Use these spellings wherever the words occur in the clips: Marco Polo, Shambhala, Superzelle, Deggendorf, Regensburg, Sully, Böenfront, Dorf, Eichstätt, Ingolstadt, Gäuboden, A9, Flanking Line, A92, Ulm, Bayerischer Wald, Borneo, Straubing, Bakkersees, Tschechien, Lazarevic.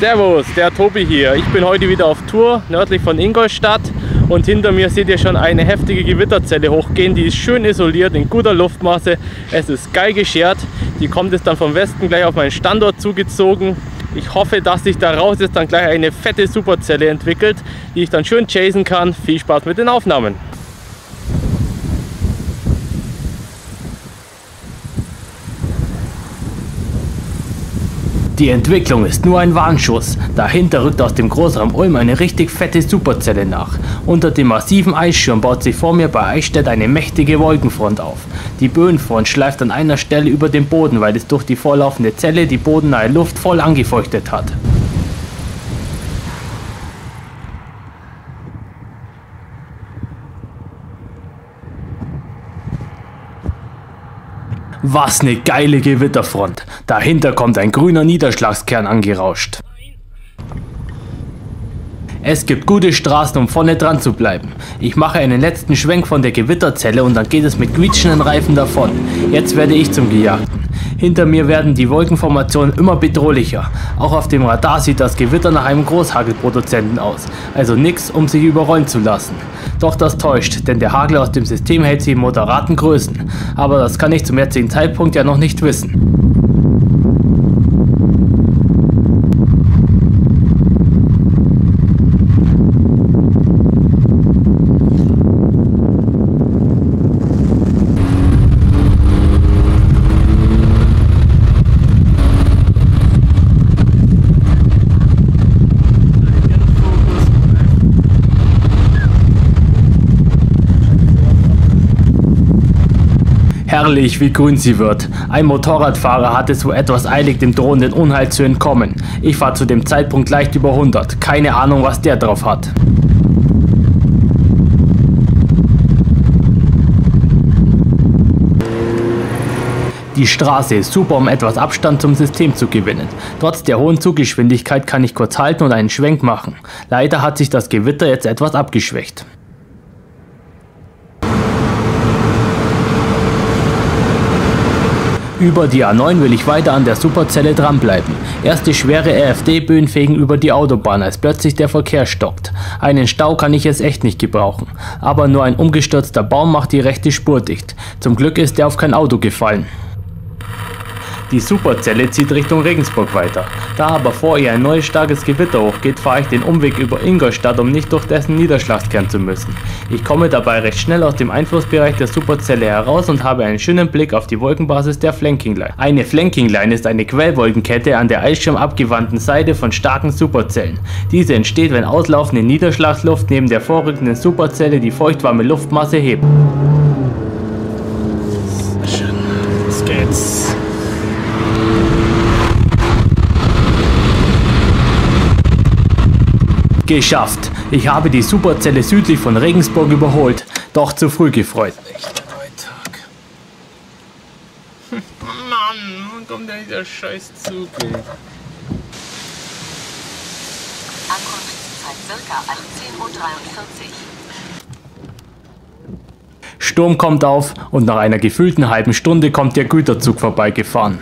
Servus, der Tobi hier. Ich bin heute wieder auf Tour nördlich von Ingolstadt und hinter mir seht ihr schon eine heftige Gewitterzelle hochgehen. Die ist schön isoliert, in guter Luftmasse. Es ist geil geschert. Die kommt jetzt dann vom Westen gleich auf meinen Standort zugezogen. Ich hoffe, dass sich daraus jetzt dann gleich eine fette Superzelle entwickelt, die ich dann schön chasen kann. Viel Spaß mit den Aufnahmen. Die Entwicklung ist nur ein Warnschuss. Dahinter rückt aus dem Großraum Ulm eine richtig fette Superzelle nach. Unter dem massiven Eisschirm baut sich vor mir bei Eichstätt eine mächtige Wolkenfront auf. Die Böenfront schleift an einer Stelle über den Boden, weil es durch die vorlaufende Zelle die bodennahe Luft voll angefeuchtet hat. Was eine geile Gewitterfront. Dahinter kommt ein grüner Niederschlagskern angerauscht. Es gibt gute Straßen, um vorne dran zu bleiben. Ich mache einen letzten Schwenk von der Gewitterzelle und dann geht es mit quietschenden Reifen davon. Jetzt werde ich zum Gejagten. Hinter mir werden die Wolkenformationen immer bedrohlicher. Auch auf dem Radar sieht das Gewitter nach einem Großhagelproduzenten aus. Also nichts, um sich überrollen zu lassen. Doch das täuscht, denn der Hagel aus dem System hält sich in moderaten Größen. Aber das kann ich zum jetzigen Zeitpunkt ja noch nicht wissen. Herrlich, wie grün sie wird. Ein Motorradfahrer hat es wohl etwas eilig, dem drohenden Unheil zu entkommen. Ich fahre zu dem Zeitpunkt leicht über 100. Keine Ahnung, was der drauf hat. Die Straße ist super, um etwas Abstand zum System zu gewinnen. Trotz der hohen Zuggeschwindigkeit kann ich kurz halten und einen Schwenk machen. Leider hat sich das Gewitter jetzt etwas abgeschwächt. Über die A9 will ich weiter an der Superzelle dranbleiben. Erste schwere RFD-Böen fegen über die Autobahn, als plötzlich der Verkehr stockt. Einen Stau kann ich jetzt echt nicht gebrauchen. Aber nur ein umgestürzter Baum macht die rechte Spur dicht. Zum Glück ist er auf kein Auto gefallen. Die Superzelle zieht Richtung Regensburg weiter. Da aber vor ihr ein neues starkes Gewitter hochgeht, fahre ich den Umweg über Ingolstadt, um nicht durch dessen Niederschlagskern zu müssen. Ich komme dabei recht schnell aus dem Einflussbereich der Superzelle heraus und habe einen schönen Blick auf die Wolkenbasis der Flanking Line. Eine Flanking Line ist eine Quellwolkenkette an der Eisschirm abgewandten Seite von starken Superzellen. Diese entsteht, wenn auslaufende Niederschlagsluft neben der vorrückenden Superzelle die feuchtwarme Luftmasse hebt. Schön, los geht's. Geschafft! Ich habe die Superzelle südlich von Regensburg überholt, doch zu früh gefreut. Echt ein Neuntag. Mann, wann kommt denn dieser scheiß Zug? Ankunftszeit circa 18:43 Uhr. Sturm kommt auf und nach einer gefühlten halben Stunde kommt der Güterzug vorbeigefahren.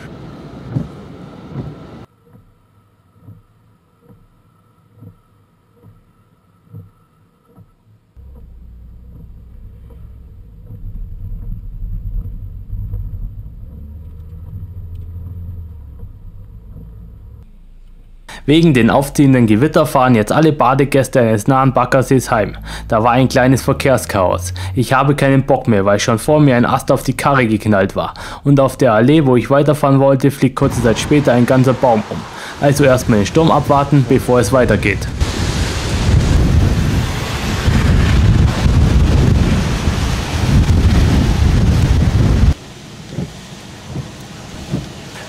Wegen den aufziehenden Gewitter fahren jetzt alle Badegäste eines nahen Bakkersees heim. Da war ein kleines Verkehrschaos. Ich habe keinen Bock mehr, weil schon vor mir ein Ast auf die Karre geknallt war. Und auf der Allee, wo ich weiterfahren wollte, fliegt kurze Zeit später ein ganzer Baum um. Also erstmal den Sturm abwarten, bevor es weitergeht.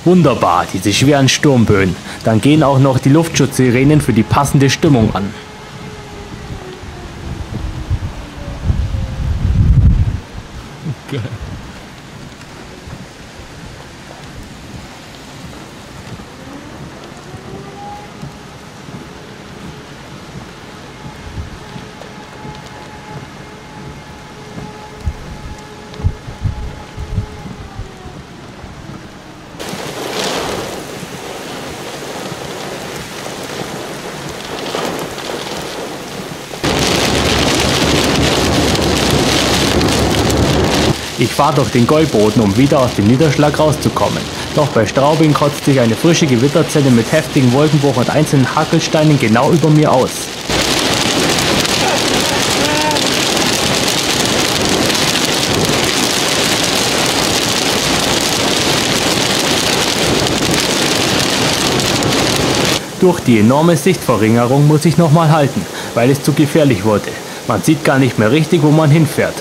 Wunderbar, diese schweren Sturmböen. Dann gehen auch noch die Luftschutzsirenen für die passende Stimmung an. Okay. Ich fahre durch den Gäuboden, um wieder aus dem Niederschlag rauszukommen. Doch bei Straubing kotzt sich eine frische Gewitterzelle mit heftigen Wolkenbruch und einzelnen Hackelsteinen genau über mir aus. Durch die enorme Sichtverringerung muss ich nochmal halten, weil es zu gefährlich wurde. Man sieht gar nicht mehr richtig, wo man hinfährt.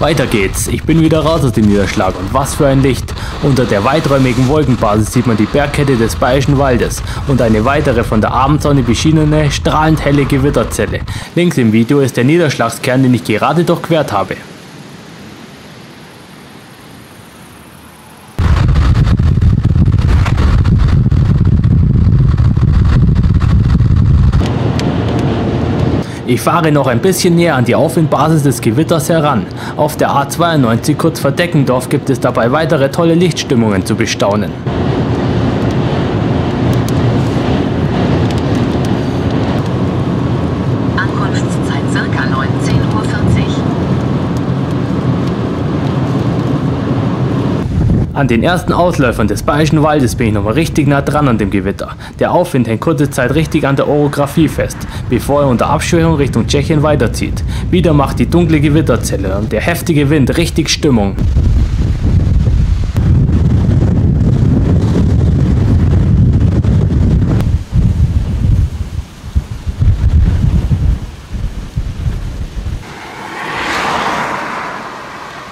Weiter geht's, ich bin wieder raus aus dem Niederschlag und was für ein Licht. Unter der weiträumigen Wolkenbasis sieht man die Bergkette des Bayerischen Waldes und eine weitere von der Abendsonne beschienene, strahlend helle Gewitterzelle. Links im Video ist der Niederschlagskern, den ich gerade durchquert habe. Ich fahre noch ein bisschen näher an die Aufwindbasis des Gewitters heran. Auf der A92 kurz vor Deggendorf gibt es dabei weitere tolle Lichtstimmungen zu bestaunen. Ankunftszeit circa 19:40 Uhr. An den ersten Ausläufern des Bayerischen Waldes bin ich nochmal richtig nah dran an dem Gewitter. Der Aufwind hängt kurze Zeit richtig an der Orografie fest, bevor er unter Abschwächung Richtung Tschechien weiterzieht. Wieder macht die dunkle Gewitterzelle und der heftige Wind richtig Stimmung.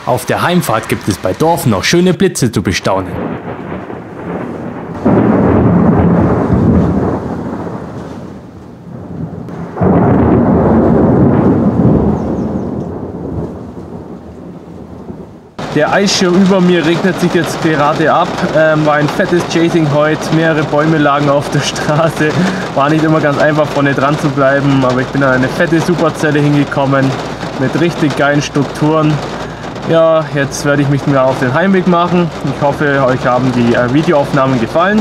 Auf der Heimfahrt gibt es bei Dorf noch schöne Blitze zu bestaunen. Der Eisschirm über mir regnet sich jetzt gerade ab, war ein fettes Chasing heute, mehrere Bäume lagen auf der Straße, war nicht immer ganz einfach vorne dran zu bleiben, aber ich bin an eine fette Superzelle hingekommen, mit richtig geilen Strukturen. Ja, jetzt werde ich mich mal auf den Heimweg machen, ich hoffe euch haben die Videoaufnahmen gefallen,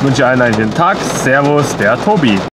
ich wünsche allen einen schönen Tag, Servus, der Tobi.